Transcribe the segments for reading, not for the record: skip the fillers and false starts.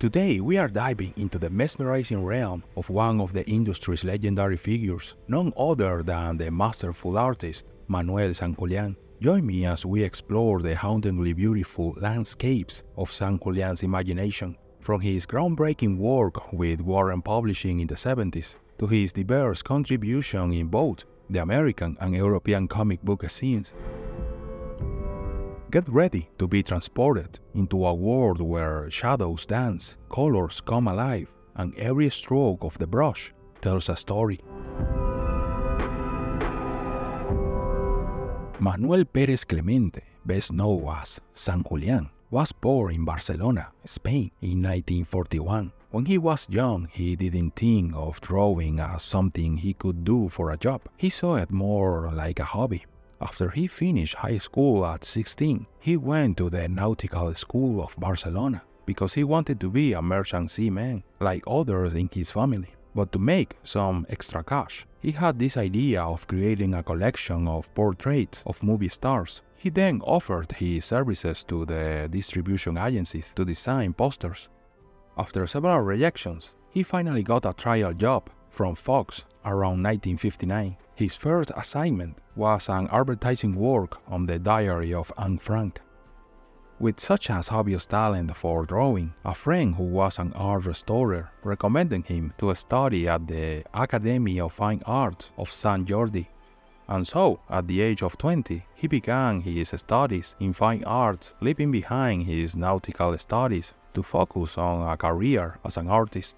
Today we are diving into the mesmerizing realm of one of the industry's legendary figures, none other than the masterful artist Manuel Sanjulián. Join me as we explore the hauntingly beautiful landscapes of Sanjulián's imagination, from his groundbreaking work with Warren Publishing in the 70s to his diverse contribution in both the American and European comic book scenes. Get ready to be transported into a world where shadows dance, colors come alive, and every stroke of the brush tells a story. Manuel Pérez Clemente, best known as Sanjulián, was born in Barcelona, Spain, in 1941. When he was young, he didn't think of drawing as something he could do for a job. He saw it more like a hobby. After he finished high school at 16, he went to the Nautical School of Barcelona because he wanted to be a merchant seaman like others in his family. But to make some extra cash, he had this idea of creating a collection of portraits of movie stars. He then offered his services to the distribution agencies to design posters. After several rejections, he finally got a trial job from Fox around 1959. His first assignment was an advertising work on the Diary of Anne Frank. With such an obvious talent for drawing, a friend who was an art restorer recommended him to study at the Academy of Fine Arts of San Jordi. And so, at the age of 20, he began his studies in fine arts, leaving behind his nautical studies to focus on a career as an artist.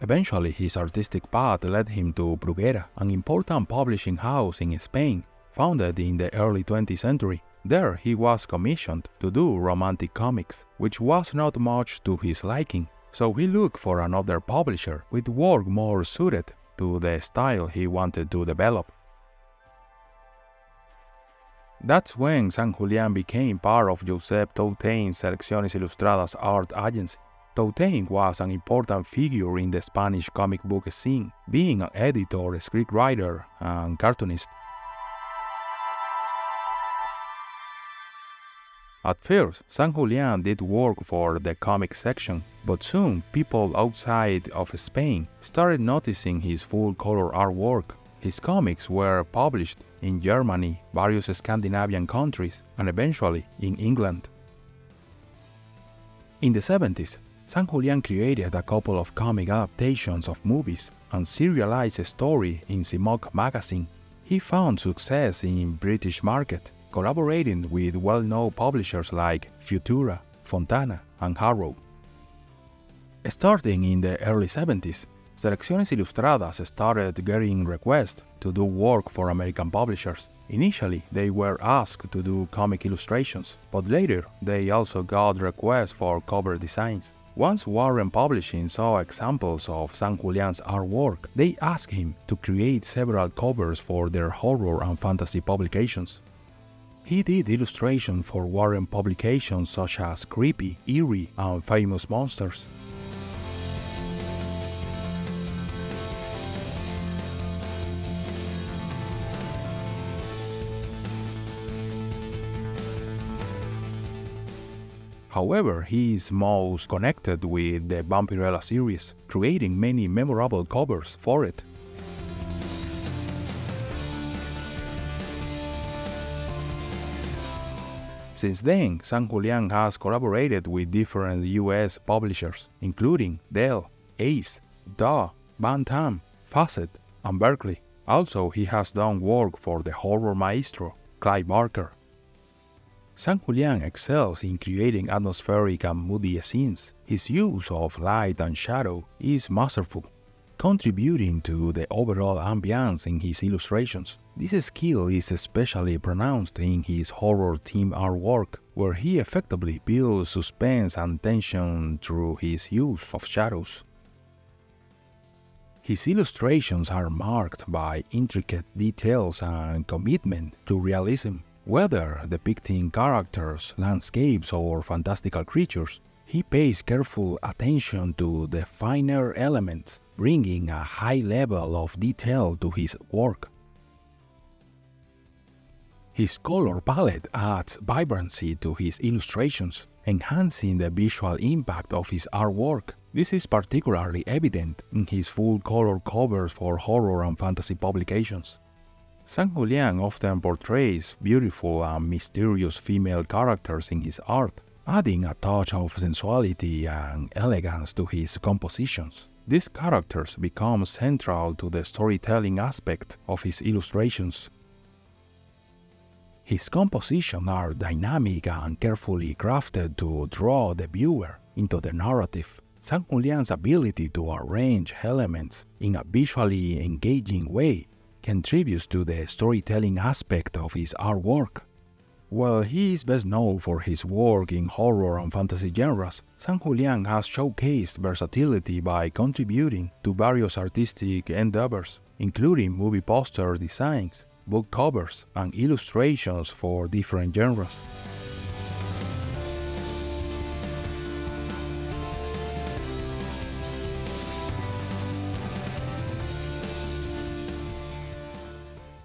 Eventually, his artistic path led him to Bruguera, an important publishing house in Spain, founded in the early 20th century. There he was commissioned to do romantic comics, which was not much to his liking, so he looked for another publisher with work more suited to the style he wanted to develop. That's when Sanjulián became part of Josep Touteñ's Selecciones Ilustradas art agency. Touteñ was an important figure in the Spanish comic book scene, being an editor, scriptwriter, and cartoonist. At first, Sanjulián did work for the comic section, but soon people outside of Spain started noticing his full-color artwork. His comics were published in Germany, various Scandinavian countries, and eventually in England. In the 70s, Sanjulián created a couple of comic adaptations of movies and serialized a story in Zimok magazine. He found success in British market, collaborating with well-known publishers like Futura, Fontana, and Harrow. Starting in the early 70s, Selecciones Ilustradas started getting requests to do work for American publishers. Initially, they were asked to do comic illustrations, but later they also got requests for cover designs. Once Warren Publishing saw examples of Sanjulián's artwork, they asked him to create several covers for their horror and fantasy publications. He did illustrations for Warren publications such as Creepy, Eerie, and Famous Monsters. However, he is most connected with the Vampirella series, creating many memorable covers for it. Since then, Sanjulián has collaborated with different US publishers, including Dell, Ace, DAW, Bantam, Fawcett, and Berkeley. Also, he has done work for the horror maestro, Clive Barker. Sanjulián excels in creating atmospheric and moody scenes. His use of light and shadow is masterful, contributing to the overall ambiance in his illustrations. This skill is especially pronounced in his horror-themed artwork, where he effectively builds suspense and tension through his use of shadows. His illustrations are marked by intricate details and commitment to realism. Whether depicting characters, landscapes, or fantastical creatures, he pays careful attention to the finer elements, bringing a high level of detail to his work. His color palette adds vibrancy to his illustrations, enhancing the visual impact of his artwork. This is particularly evident in his full-color covers for horror and fantasy publications. Sanjulián often portrays beautiful and mysterious female characters in his art, adding a touch of sensuality and elegance to his compositions. These characters become central to the storytelling aspect of his illustrations. His compositions are dynamic and carefully crafted to draw the viewer into the narrative. Sanjulián's ability to arrange elements in a visually engaging way contributes to the storytelling aspect of his artwork. While he is best known for his work in horror and fantasy genres, Sanjulián has showcased versatility by contributing to various artistic endeavors, including movie poster designs, book covers, and illustrations for different genres.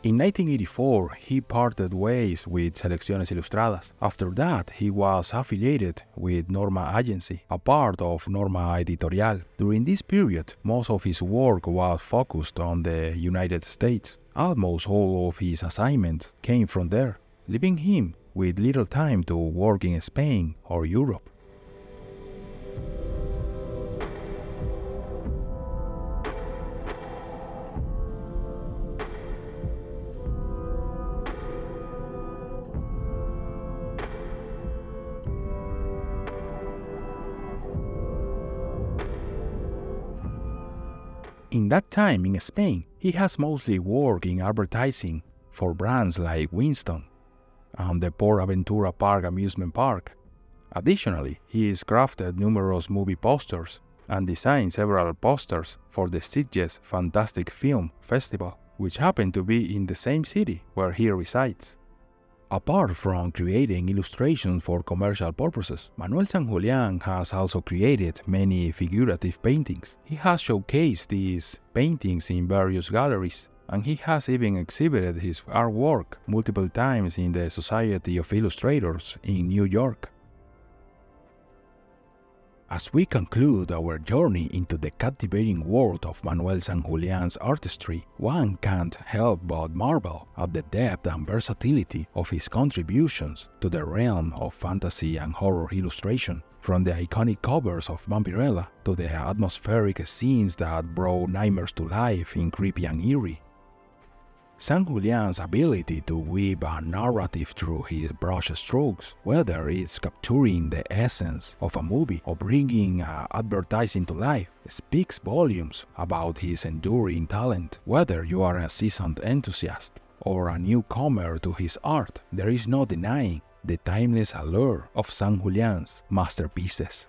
In 1984, he parted ways with Selecciones Ilustradas. After that, he was affiliated with Norma Agency, a part of Norma Editorial. During this period, most of his work was focused on the United States. Almost all of his assignments came from there, leaving him with little time to work in Spain or Europe. In that time in Spain, he has mostly worked in advertising for brands like Winston and the Port Aventura Park amusement park. Additionally, he has crafted numerous movie posters and designed several posters for the Sitges Fantastic Film Festival, which happened to be in the same city where he resides. Apart from creating illustrations for commercial purposes, Manuel Sanjulián has also created many figurative paintings. He has showcased these paintings in various galleries, and he has even exhibited his artwork multiple times in the Society of Illustrators in New York. As we conclude our journey into the captivating world of Manuel Sanjulián's artistry, one can't help but marvel at the depth and versatility of his contributions to the realm of fantasy and horror illustration, from the iconic covers of Vampirella to the atmospheric scenes that brought nightmares to life in Creepy and Eerie. Sanjulián's ability to weave a narrative through his brush strokes, whether it's capturing the essence of a movie or bringing advertising to life, speaks volumes about his enduring talent. Whether you are a seasoned enthusiast or a newcomer to his art, there is no denying the timeless allure of Sanjulián's masterpieces.